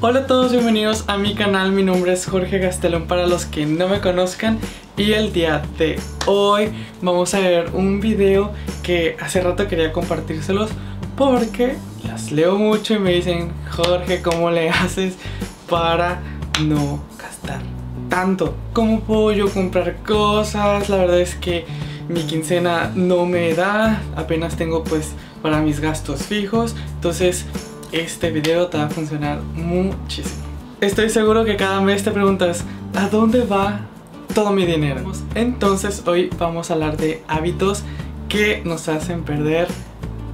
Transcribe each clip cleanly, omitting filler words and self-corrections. Hola a todos, bienvenidos a mi canal, mi nombre es Jorge Gastelum para los que no me conozcan. Y el día de hoy vamos a ver un video que hace rato quería compartírselos porque las leo mucho y me dicen: Jorge, ¿cómo le haces para no gastar tanto? ¿Cómo puedo yo comprar cosas? La verdad es que mi quincena no me da, apenas tengo pues para mis gastos fijos, entonces este video te va a funcionar muchísimo. Estoy seguro que cada mes te preguntas ¿a dónde va todo mi dinero? Entonces hoy vamos a hablar de hábitos que nos hacen perder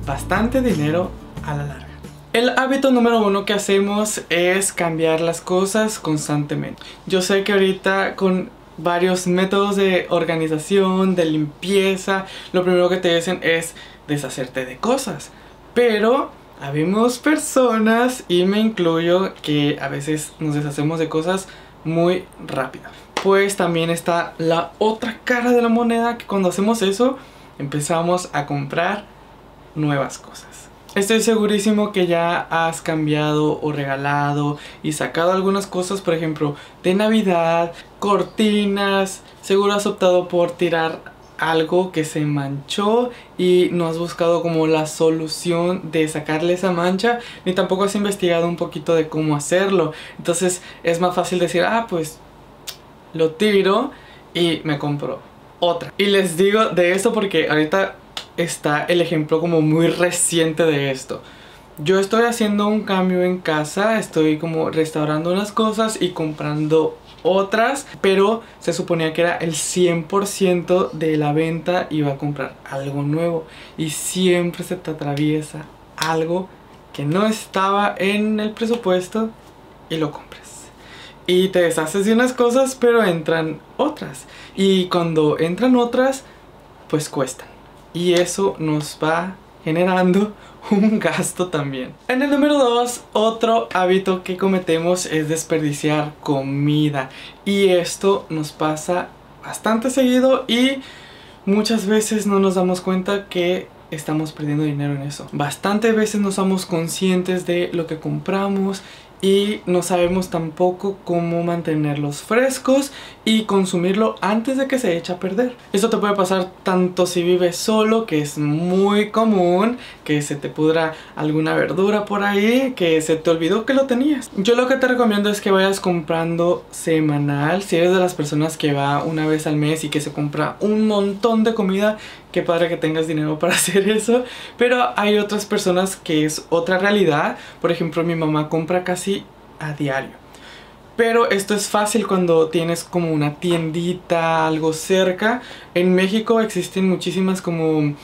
bastante dinero a la larga. El hábito número uno que hacemos es cambiar las cosas constantemente. Yo sé que ahorita con varios métodos de organización, de limpieza, lo primero que te dicen es deshacerte de cosas, pero habemos personas, y me incluyo, que a veces nos deshacemos de cosas muy rápido. Pues también está la otra cara de la moneda, que cuando hacemos eso empezamos a comprar nuevas cosas. Estoy segurísimo que ya has cambiado o regalado y sacado algunas cosas, por ejemplo, de Navidad, cortinas. Seguro has optado por tirar algo que se manchó y no has buscado como la solución de sacarle esa mancha, ni tampoco has investigado un poquito de cómo hacerlo. Entonces es más fácil decir: ah, pues lo tiro y me compro otra. Y les digo de esto porque ahorita está el ejemplo como muy reciente de esto. Yo estoy haciendo un cambio en casa, estoy como restaurando unas cosas y comprando otras, pero se suponía que era el 100% de la venta iba a comprar algo nuevo, y siempre se te atraviesa algo que no estaba en el presupuesto y lo compras, y te deshaces de unas cosas pero entran otras, y cuando entran otras pues cuestan, y eso nos va generando un gasto también. En el número 2, otro hábito que cometemos es desperdiciar comida, y esto nos pasa bastante seguido y muchas veces no nos damos cuenta que estamos perdiendo dinero en eso. Bastantes veces no somos conscientes de lo que compramos y no sabemos tampoco cómo mantenerlos frescos y consumirlo antes de que se eche a perder. Esto te puede pasar tanto si vives solo, que es muy común que se te pudra alguna verdura por ahí, que se te olvidó que lo tenías. Yo lo que te recomiendo es que vayas comprando semanal. Si eres de las personas que va una vez al mes y que se compra un montón de comida, qué padre que tengas dinero para hacer eso, pero hay otras personas que es otra realidad. Por ejemplo, mi mamá compra casi a diario, pero esto es fácil cuando tienes como una tiendita algo cerca. En México existen muchísimas como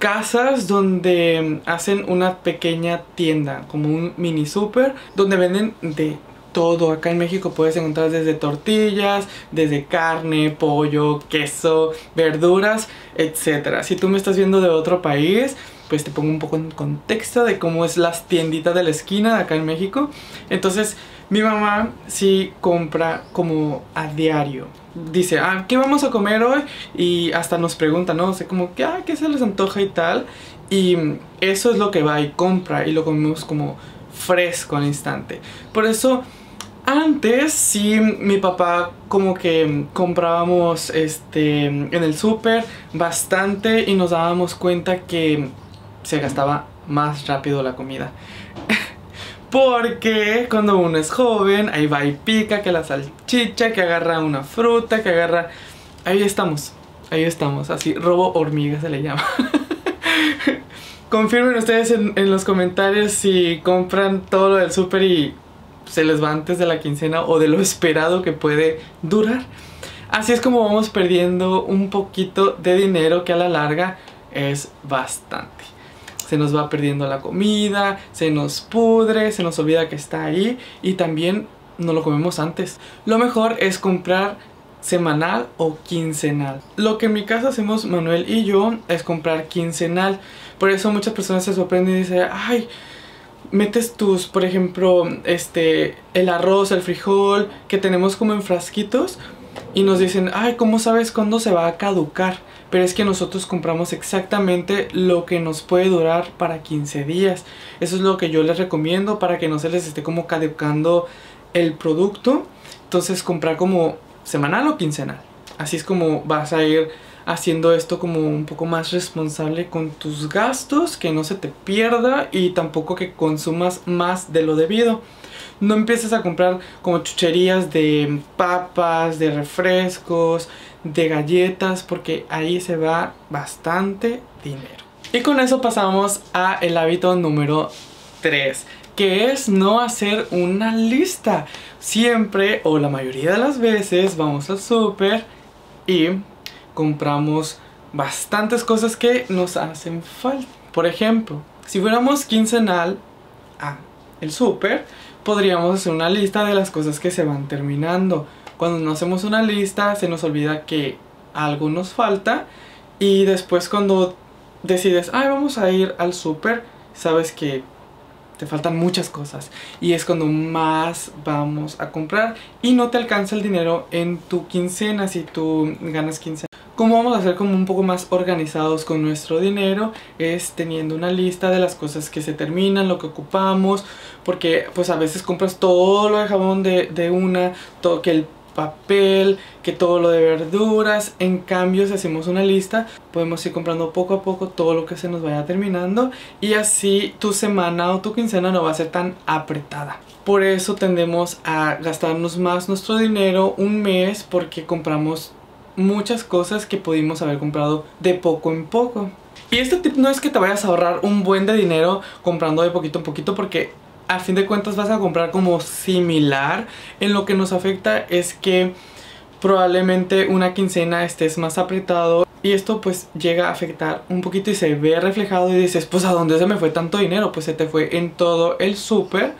casas donde hacen una pequeña tienda, como un mini súper, donde venden de todo. Acá en México puedes encontrar desde tortillas, desde carne, pollo, queso, verduras, etcétera. Si tú me estás viendo de otro país, pues te pongo un poco en contexto de cómo es las tienditas de la esquina de acá en México. Entonces, mi mamá sí compra como a diario. Dice: ah, ¿qué vamos a comer hoy? Y hasta nos pregunta, ¿no? O sea, como que, ah, ¿qué se les antoja y tal? Y eso es lo que va y compra, y lo comemos como fresco al instante. Por eso, antes sí, mi papá como que comprábamos en el súper bastante, y nos dábamos cuenta que se gastaba más rápido la comida. Porque cuando uno es joven, ahí va y pica, que la salchicha, que agarra una fruta, que agarra... Ahí estamos, así, robo hormiga se le llama. Confirmen ustedes en los comentarios si compran todo lo del súper y se les va antes de la quincena o de lo esperado que puede durar. Así es como vamos perdiendo un poquito de dinero que a la larga es bastante. Se nos va perdiendo la comida, se nos pudre, se nos olvida que está ahí, y también no lo comemos antes. Lo mejor es comprar semanal o quincenal. Lo que en mi casa hacemos Manuel y yo es comprar quincenal. Por eso muchas personas se sorprenden y dicen: ay, metes tus, por ejemplo, el arroz, el frijol, que tenemos como en frasquitos, y nos dicen: ay, ¿cómo sabes cuándo se va a caducar? pero es que nosotros compramos exactamente lo que nos puede durar para 15 días. Eso es lo que yo les recomiendo para que no se les esté como caducando el producto. Entonces comprar como semanal o quincenal. Así es como vas a ir haciendo esto como un poco más responsable con tus gastos, que no se te pierda y tampoco que consumas más de lo debido. No empieces a comprar como chucherías de papas, de refrescos, de galletas, porque ahí se va bastante dinero. Y con eso pasamos a el hábito número 3, que es no hacer una lista. Siempre o la mayoría de las veces vamos al súper y compramos bastantes cosas que nos hacen falta. Por ejemplo, si fuéramos quincenal a el súper, podríamos hacer una lista de las cosas que se van terminando. Cuando no hacemos una lista, se nos olvida que algo nos falta, y después cuando decides, ay, vamos a ir al súper, sabes que te faltan muchas cosas, y es cuando más vamos a comprar y no te alcanza el dinero en tu quincena, si tú ganas quincena. Como vamos a ser como un poco más organizados con nuestro dinero es teniendo una lista de las cosas que se terminan, lo que ocupamos, porque pues a veces compras todo lo de jabón de una, todo, que el papel, que todo lo de verduras. En cambio, si hacemos una lista, podemos ir comprando poco a poco todo lo que se nos vaya terminando, y así tu semana o tu quincena no va a ser tan apretada. Por eso tendemos a gastarnos más nuestro dinero un mes, porque compramos muchas cosas que pudimos haber comprado de poco en poco. Y este tip no es que te vayas a ahorrar un buen de dinero comprando de poquito en poquito, porque a fin de cuentas vas a comprar como similar. En lo que nos afecta es que probablemente una quincena estés más apretado, y esto pues llega a afectar un poquito y se ve reflejado y dices, pues ¿a dónde se me fue tanto dinero? Pues se te fue en todo el súper,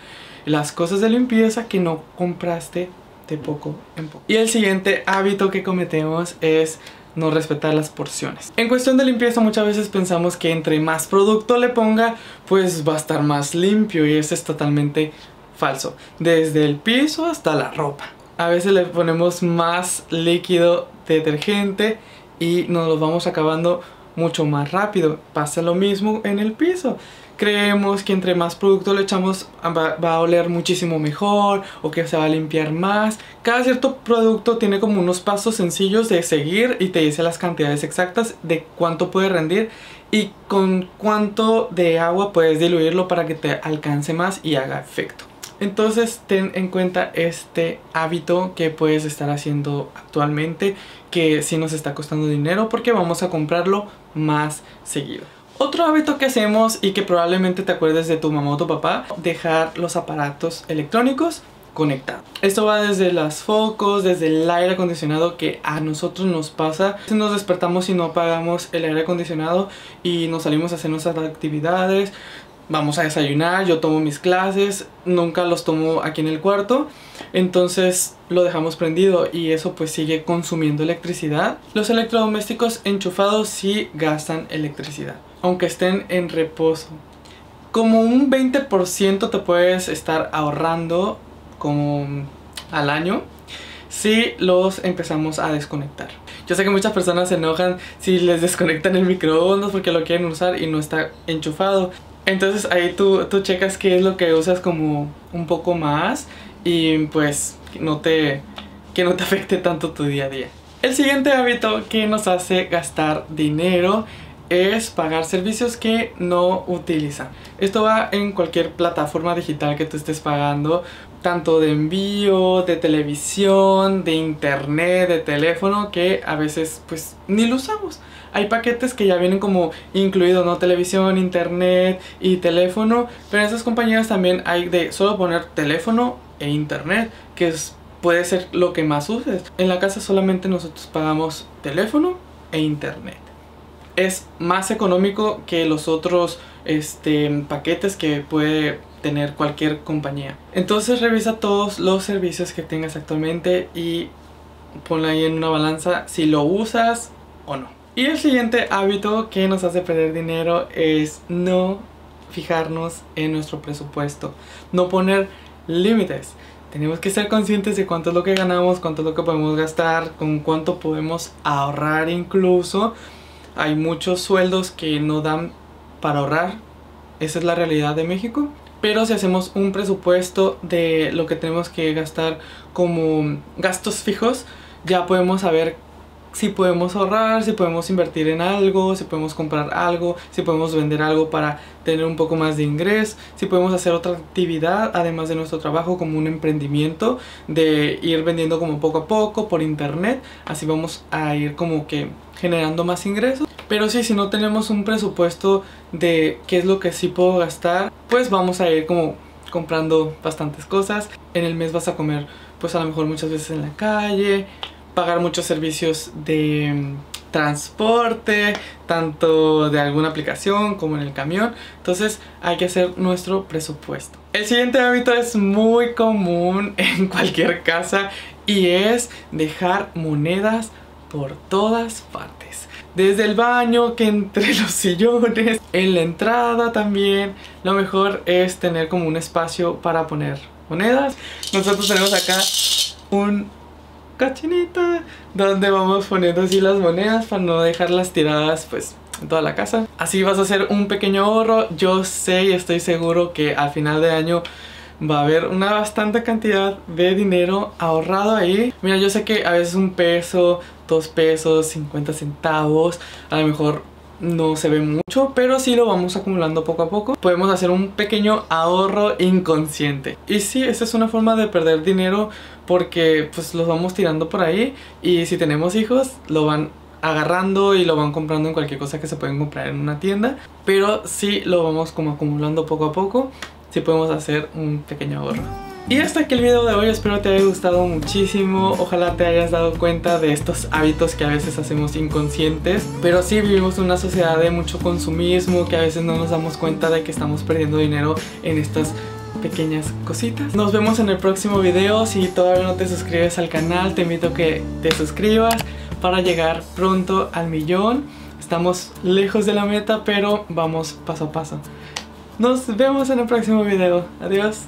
las cosas de limpieza que no compraste de poco en poco. Y el siguiente hábito que cometemos es no respetar las porciones. En cuestión de limpieza, muchas veces pensamos que entre más producto le ponga, pues va a estar más limpio, y eso es totalmente falso. Desde el piso hasta la ropa. A veces le ponemos más líquido detergente y nos lo vamos acabando mucho más rápido. Pasa lo mismo en el piso. Creemos que entre más producto le echamos va a oler muchísimo mejor, o que se va a limpiar más. Cada cierto producto tiene como unos pasos sencillos de seguir y te dice las cantidades exactas de cuánto puede rendir y con cuánto de agua puedes diluirlo para que te alcance más y haga efecto. Entonces ten en cuenta este hábito que puedes estar haciendo actualmente, que sí nos está costando dinero porque vamos a comprarlo más seguido. Otro hábito que hacemos, y que probablemente te acuerdes de tu mamá o tu papá, dejar los aparatos electrónicos conectados. Esto va desde los focos, desde el aire acondicionado, que a nosotros nos pasa. Nos despertamos y no apagamos el aire acondicionado y nos salimos a hacer nuestras actividades. Vamos a desayunar, yo tomo mis clases, nunca los tomo aquí en el cuarto, entonces lo dejamos prendido y eso pues sigue consumiendo electricidad. Los electrodomésticos enchufados sí gastan electricidad, aunque estén en reposo. Como un 20% te puedes estar ahorrando como al año si los empezamos a desconectar. Yo sé que muchas personas se enojan si les desconectan el microondas porque lo quieren usar y no está enchufado. Entonces ahí tú checas qué es lo que usas como un poco más, y pues que no te afecte tanto tu día a día. El siguiente hábito que nos hace gastar dinero es pagar servicios que no utilizan. Esto va en cualquier plataforma digital que tú estés pagando, tanto de envío, de televisión, de internet, de teléfono, que a veces pues ni lo usamos. Hay paquetes que ya vienen como incluido, ¿no? Televisión, internet y teléfono, pero en esas compañías también hay de solo poner teléfono e internet, que puede ser lo que más uses. En la casa solamente nosotros pagamos teléfono e internet. Es más económico que los otros paquetes que puede tener cualquier compañía. Entonces revisa todos los servicios que tengas actualmente y ponla ahí en una balanza si lo usas o no. Y el siguiente hábito que nos hace perder dinero es no fijarnos en nuestro presupuesto, no poner límites. Tenemos que ser conscientes de cuánto es lo que ganamos, cuánto es lo que podemos gastar, con cuánto podemos ahorrar incluso. hay muchos sueldos que no dan para ahorrar. Esa es la realidad de México. Pero si hacemos un presupuesto de lo que tenemos que gastar como gastos fijos, ya podemos saber si podemos ahorrar, si podemos invertir en algo, si podemos comprar algo, si podemos vender algo para tener un poco más de ingreso, si podemos hacer otra actividad además de nuestro trabajo, como un emprendimiento, de ir vendiendo como poco a poco por internet. Así vamos a ir como que generando más ingresos. Pero sí, si no tenemos un presupuesto de qué es lo que sí puedo gastar, pues vamos a ir como comprando bastantes cosas. En el mes vas a comer pues a lo mejor muchas veces en la calle, pagar muchos servicios de transporte, tanto de alguna aplicación como en el camión. Entonces hay que hacer nuestro presupuesto. El siguiente hábito es muy común en cualquier casa y es dejar monedas por todas partes. Desde el baño, que entre los sillones, en la entrada también. Lo mejor es tener como un espacio para poner monedas. Nosotros tenemos acá un cachinita donde vamos poniendo así las monedas para no dejarlas tiradas pues en toda la casa. Así vas a hacer un pequeño ahorro. Yo sé y estoy seguro que al final de año va a haber una bastante cantidad de dinero ahorrado ahí. Mira, yo sé que a veces un peso, 2 pesos, 50 centavos, a lo mejor no se ve mucho, pero sí lo vamos acumulando poco a poco. Podemos hacer un pequeño ahorro inconsciente. Y sí, esa es una forma de perder dinero, porque pues los vamos tirando por ahí, y si tenemos hijos lo van agarrando y lo van comprando en cualquier cosa que se pueden comprar en una tienda. Pero sí lo vamos como acumulando poco a poco. Sí podemos hacer un pequeño ahorro. Y hasta aquí el video de hoy. Espero te haya gustado muchísimo. Ojalá te hayas dado cuenta de estos hábitos que a veces hacemos inconscientes. Pero sí, vivimos en una sociedad de mucho consumismo, que a veces no nos damos cuenta de que estamos perdiendo dinero en estas pequeñas cositas. Nos vemos en el próximo video. Si todavía no te suscribes al canal, te invito a que te suscribas para llegar pronto al millón. Estamos lejos de la meta, pero vamos paso a paso. Nos vemos en el próximo video. Adiós.